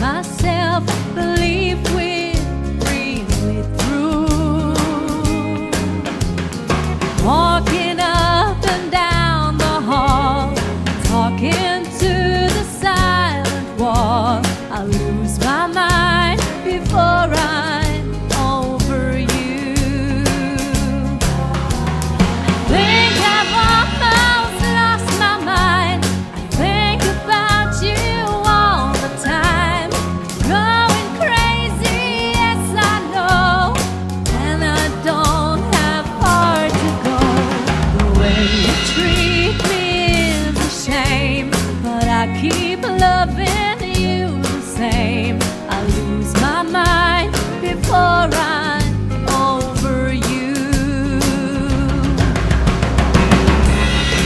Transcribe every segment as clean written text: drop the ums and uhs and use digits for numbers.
myself believe we'll bring it through. Walking up and down the hall, talking to the silent wall, I lose my mind before I'm over you. I think I've almost lost my mind. I think about you all the time. Going crazy, yes I know, and I don't have far to go. The way you treat me is a shame, but I keep loving you the same. I lose my mind before I'm over you. With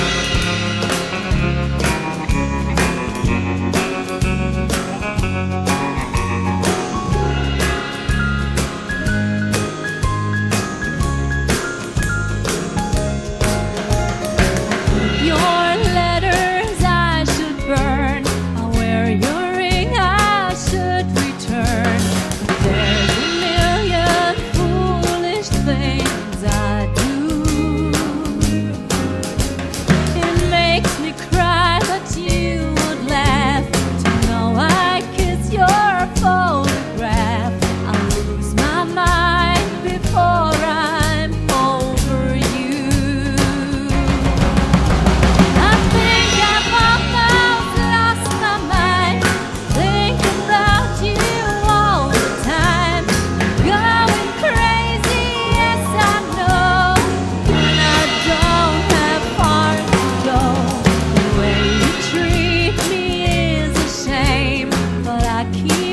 your letters I should burn, I'll wear your ring, I should return. But there's a million foolish things I do. It makes me cry that you would laugh to know I kiss your photograph. I lose my mind before I'm over you. I think I've almost lost my mind. Think about you all the time. Going crazy, yes I know, and I don't have far to go. The way you treat me is a shame, but I keep